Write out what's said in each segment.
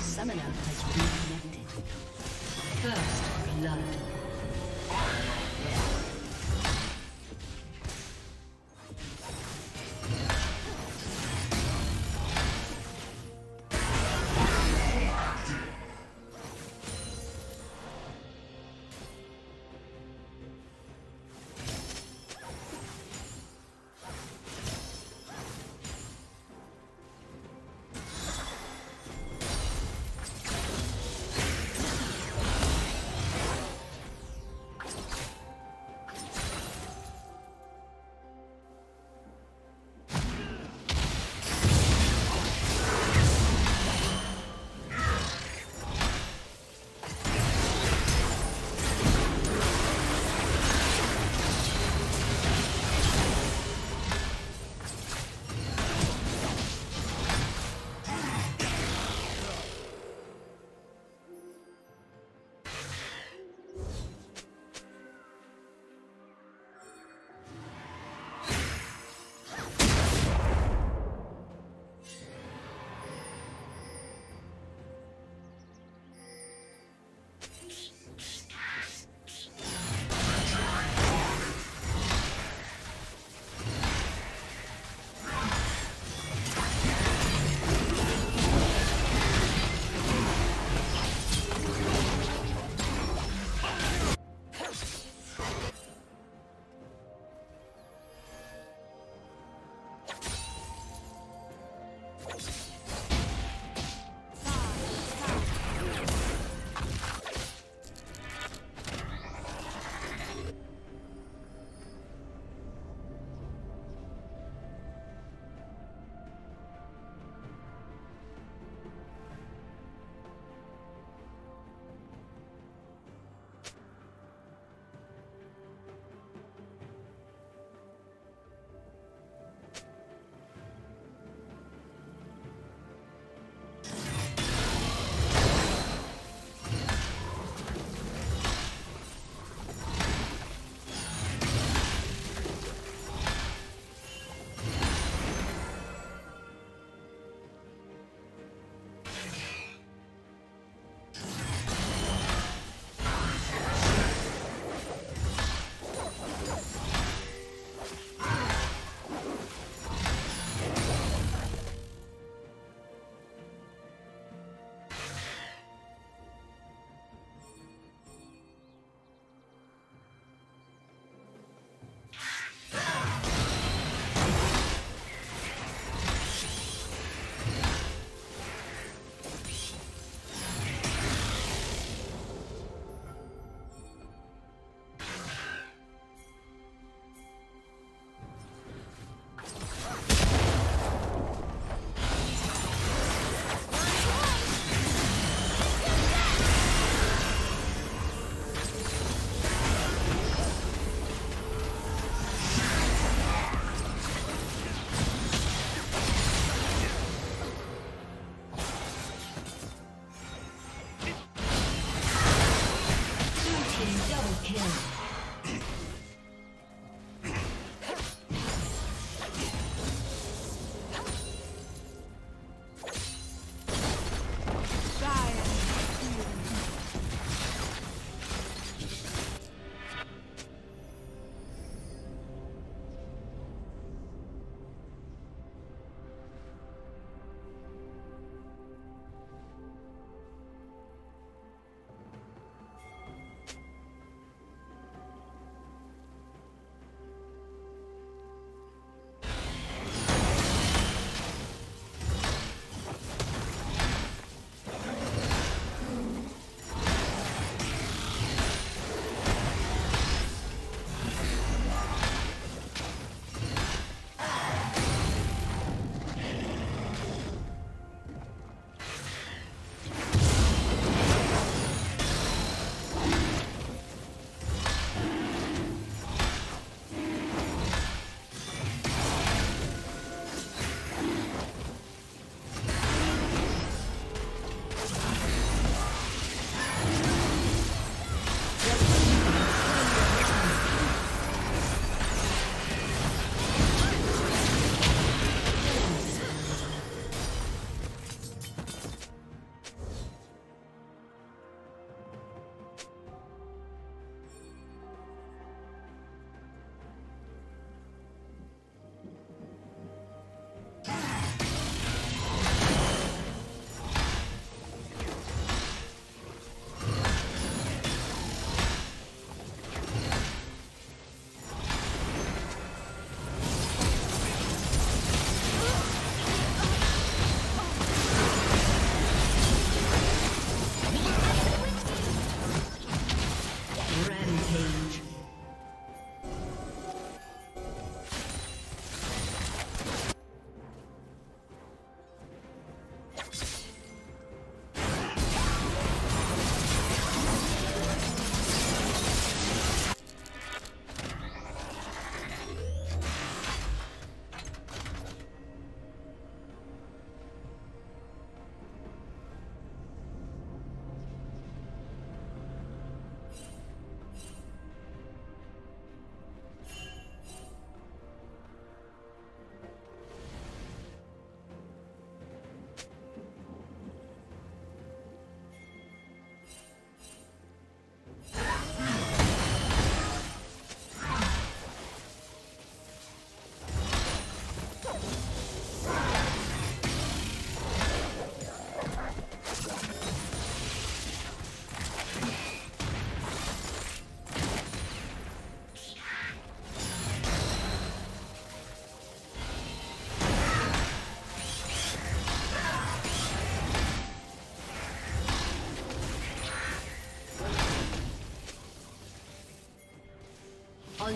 Summoner has reconnected. First blood.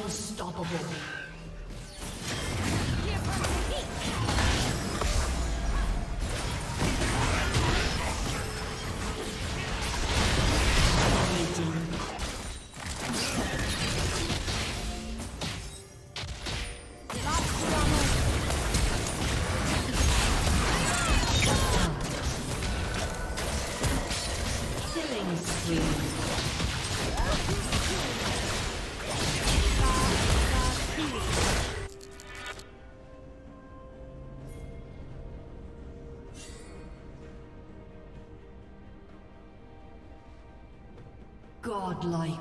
Unstoppable. Godlike.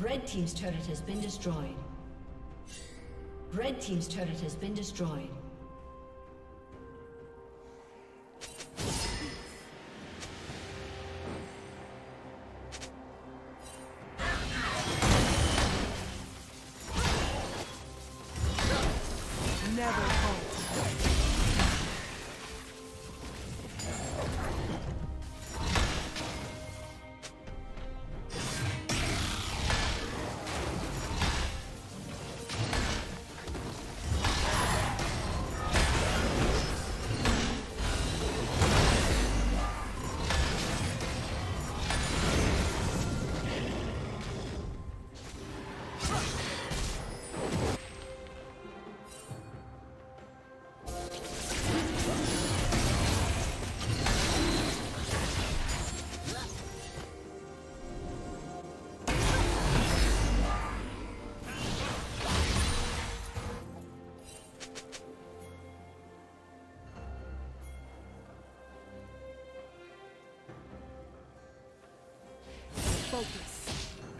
Red Team's turret has been destroyed. Red Team's turret has been destroyed.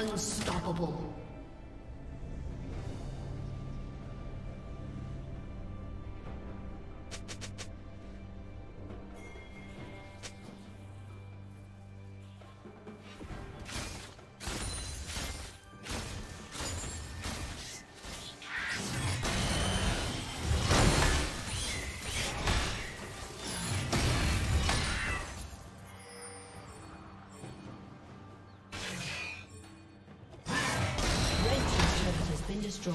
Unstoppable. Destroyed.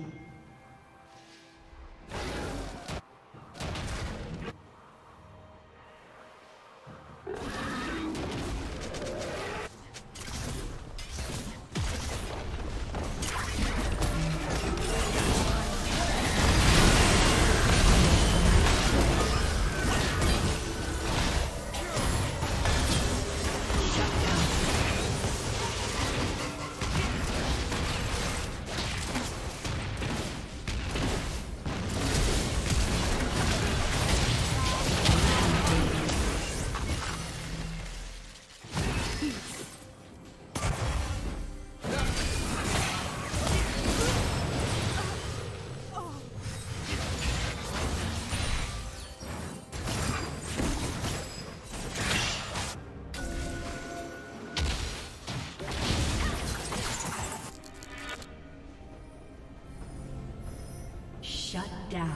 Shut down.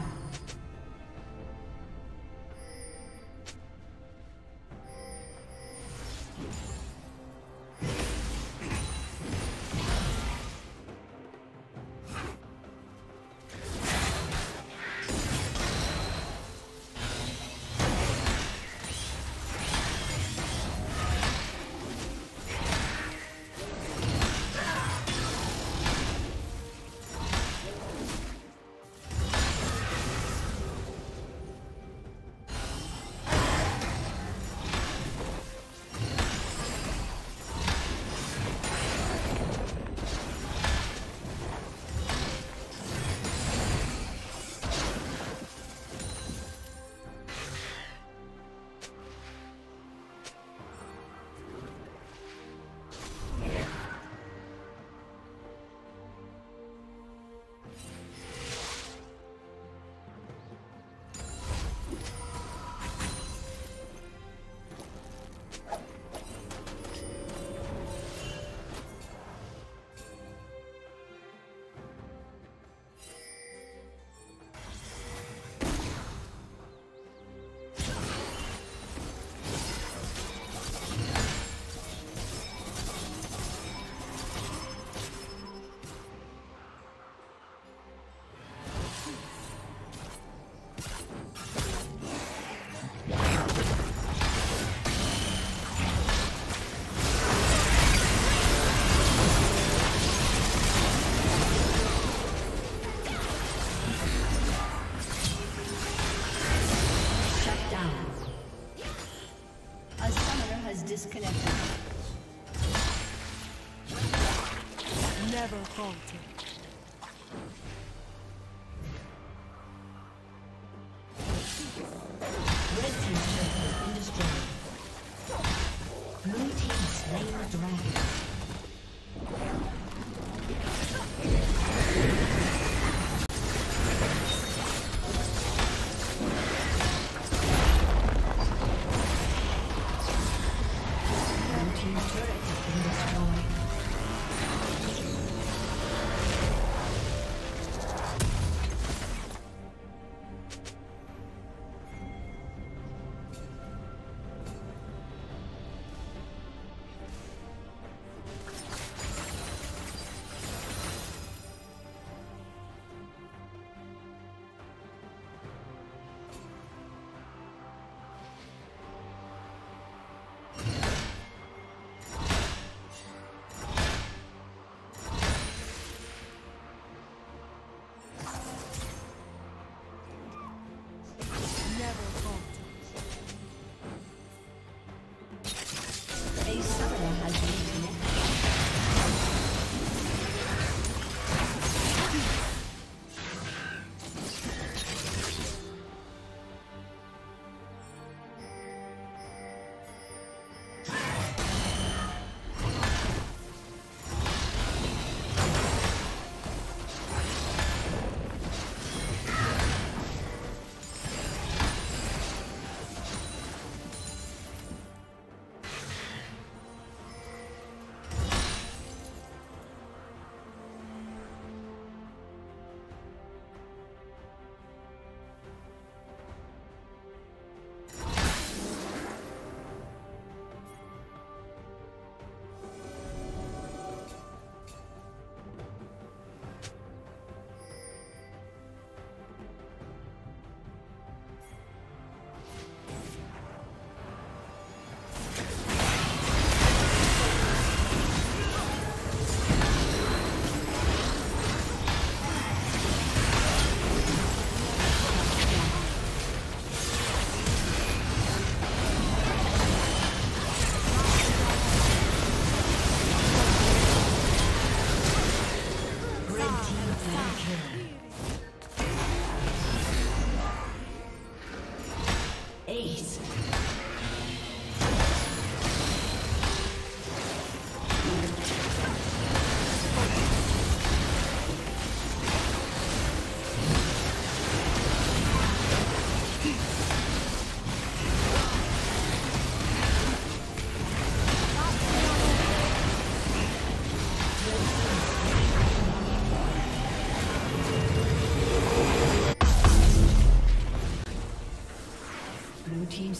Disconnected. Never faulted.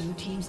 Blue team's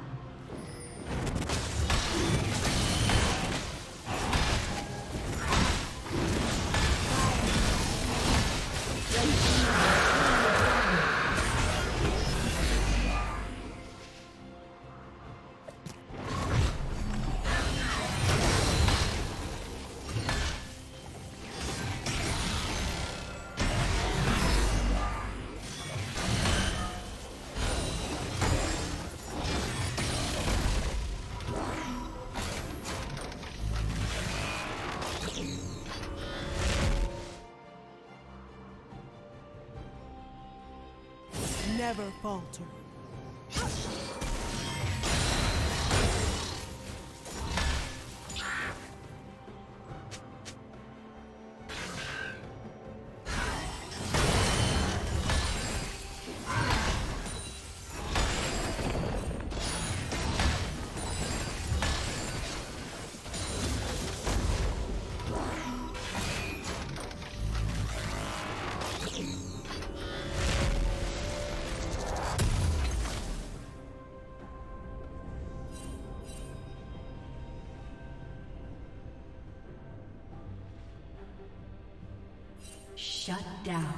Never falter. Shut down.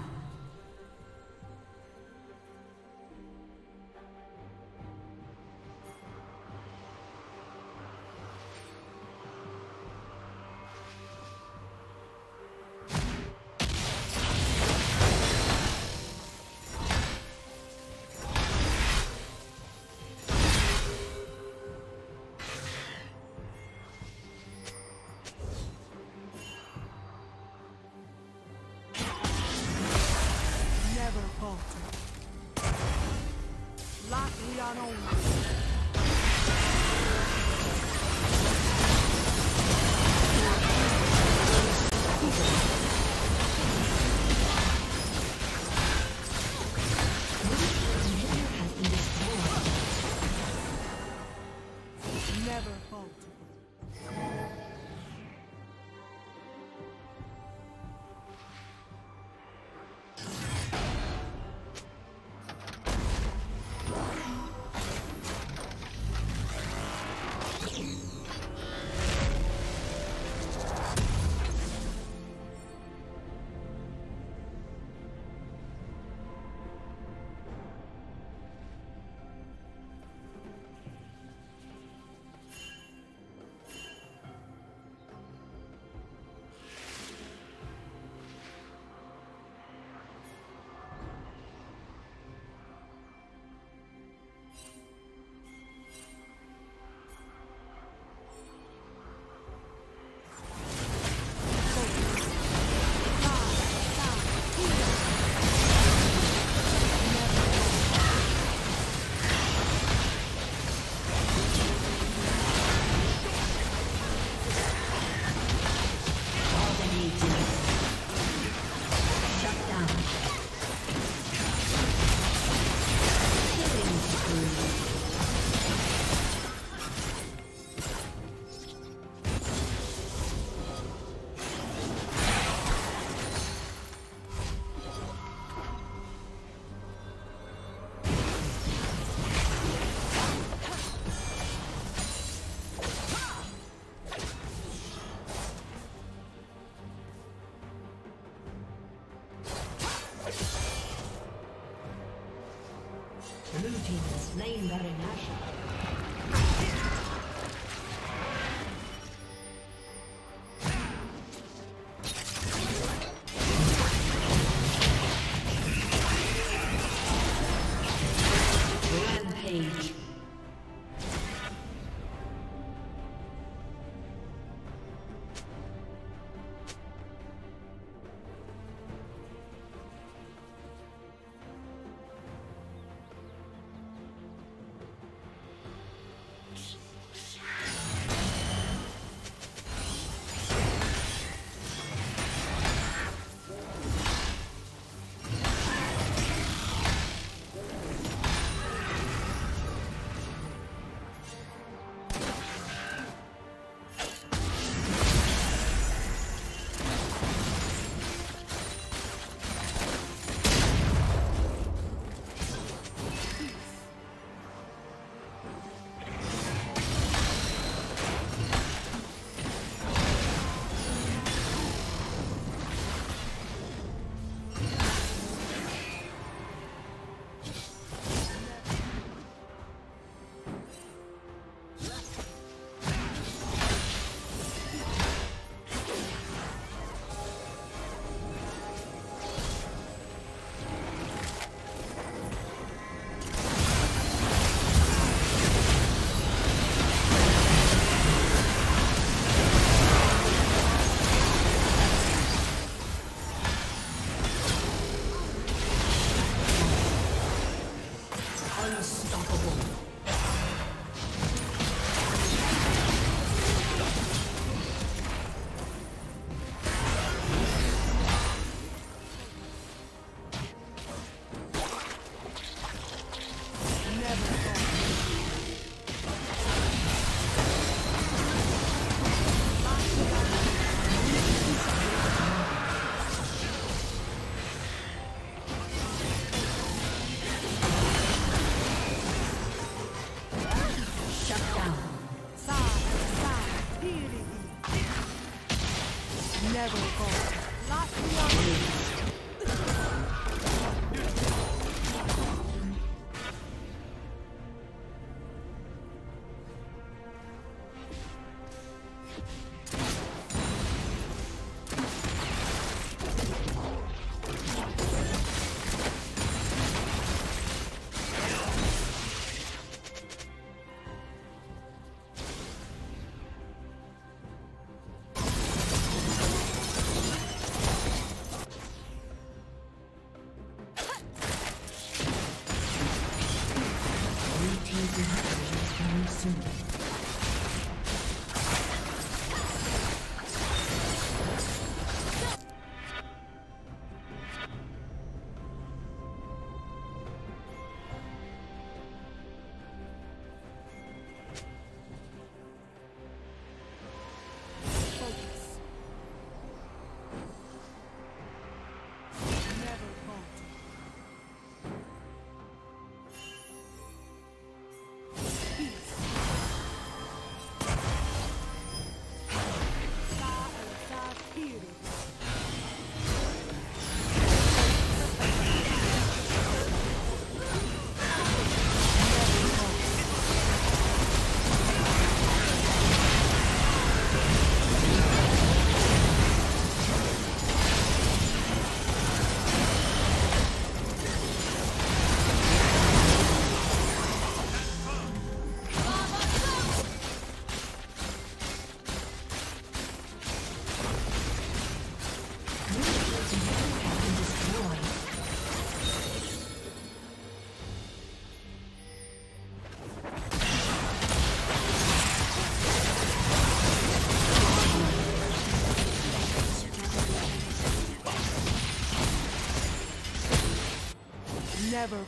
Never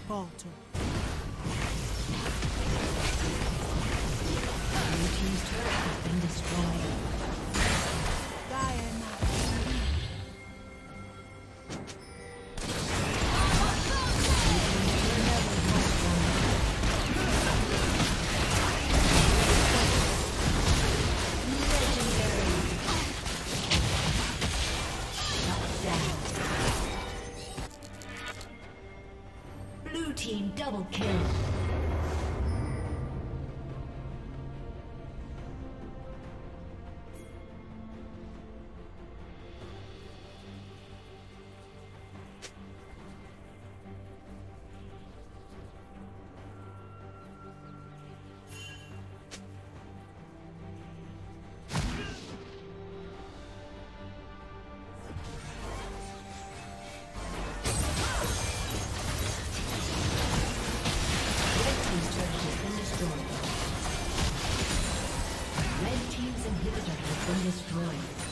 falter. Your team's turret has been destroyed. Double kill. destroyed.